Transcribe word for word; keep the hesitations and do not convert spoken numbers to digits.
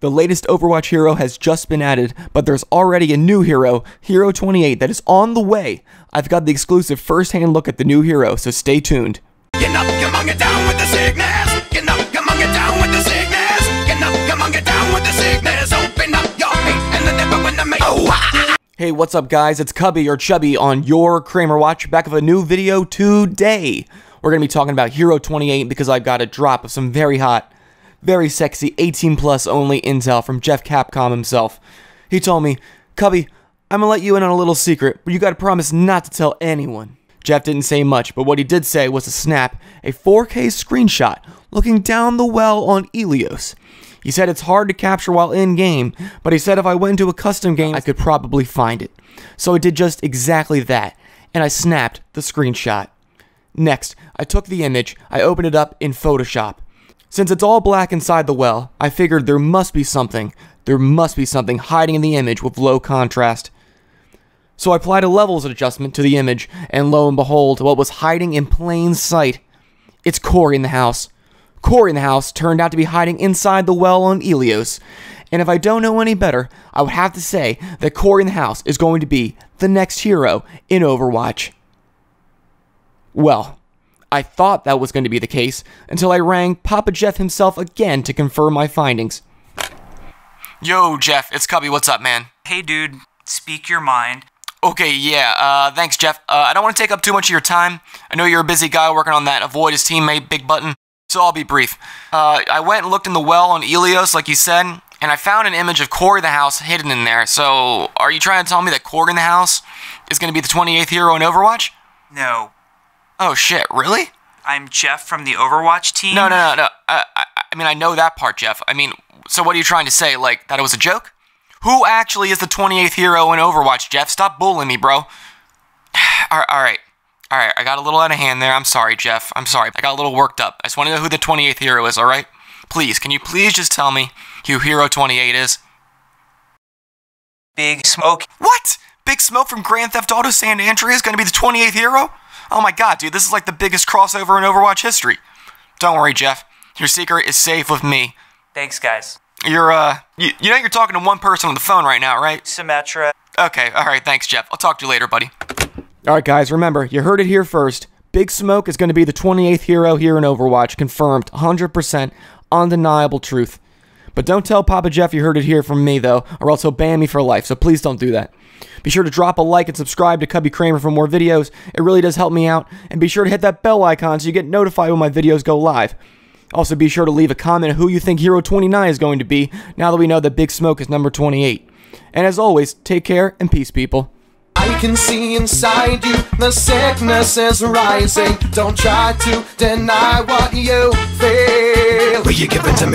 The latest Overwatch hero has just been added, but there's already a new hero, Hero twenty-eight, that is on the way. I've got the exclusive first-hand look at the new hero, so stay tuned. Get up, come on, get down with the sickness. Get up, come on, get down with the sickness. Get up, come on, get down with the sickness. Open up your hate and the devil in the make. Oh, ah, ah. Hey, what's up, guys? It's Cubby or Chubby on your Cramer Watch, back with a new video today. We're going to be talking about Hero twenty-eight because I've got a drop of some very hot, very sexy, eighteen plus only intel from Jeff Kaplan himself. He told me, Cubby, I'm gonna let you in on a little secret, but you gotta promise not to tell anyone. Jeff didn't say much, but what he did say was to snap a four K screenshot looking down the well on Helios. He said it's hard to capture while in-game, but he said if I went into a custom game, I could probably find it. So I did just exactly that, and I snapped the screenshot. Next, I took the image, I opened it up in Photoshop. Since it's all black inside the well, I figured there must be something, there must be something hiding in the image with low contrast. So I applied a levels adjustment to the image, and lo and behold, what was hiding in plain sight, it's Cory in the house. Cory in the house turned out to be hiding inside the well on Helios, and if I don't know any better, I would have to say that Cory in the house is going to be the next hero in Overwatch. Well, I thought that was going to be the case, until I rang Papa Jeff himself again to confirm my findings. Yo, Jeff, it's Cubby, what's up, man? Hey, dude, speak your mind. Okay, yeah, uh, thanks, Jeff. Uh, I don't want to take up too much of your time. I know you're a busy guy working on that Avoid His Teammate Big Button, so I'll be brief. Uh, I went and looked in the well on Helios, like you said, and I found an image of Cory the House hidden in there, so are you trying to tell me that Cory in the House is going to be the twenty-eighth hero in Overwatch? No. Oh shit, really? I'm Jeff from the Overwatch team. No, no, no, no. Uh, I, I mean, I know that part, Jeff. I mean, so what are you trying to say? Like, that it was a joke? Who actually is the twenty-eighth hero in Overwatch, Jeff? Stop bullying me, bro. Alright, alright. Alright, I got a little out of hand there. I'm sorry, Jeff. I'm sorry. I got a little worked up. I just want to know who the twenty-eighth hero is, alright? Please, can you please just tell me who Hero twenty-eight is? Big Smoke. What? Big Smoke from Grand Theft Auto San Andreas is going to be the twenty-eighth hero? Oh my god, dude, this is like the biggest crossover in Overwatch history. Don't worry, Jeff. Your secret is safe with me. Thanks, guys. You're, uh, you, you know you're talking to one person on the phone right now, right? Symmetra. Okay, alright, thanks, Jeff. I'll talk to you later, buddy. Alright, guys, remember, you heard it here first. Big Smoke is going to be the twenty-eighth hero here in Overwatch, confirmed, one hundred percent, undeniable truth. But don't tell Papa Jeff you heard it here from me, though, or else he'll ban me for life, so please don't do that. Be sure to drop a like and subscribe to Cubby Cramer for more videos. It really does help me out. And be sure to hit that bell icon so you get notified when my videos go live. Also, be sure to leave a comment who you think Hero twenty-nine is going to be, now that we know that Big Smoke is number twenty-eight. And as always, take care and peace, people. I can see inside you, the sickness is rising. Don't try to deny what you feel. Will you give it to me?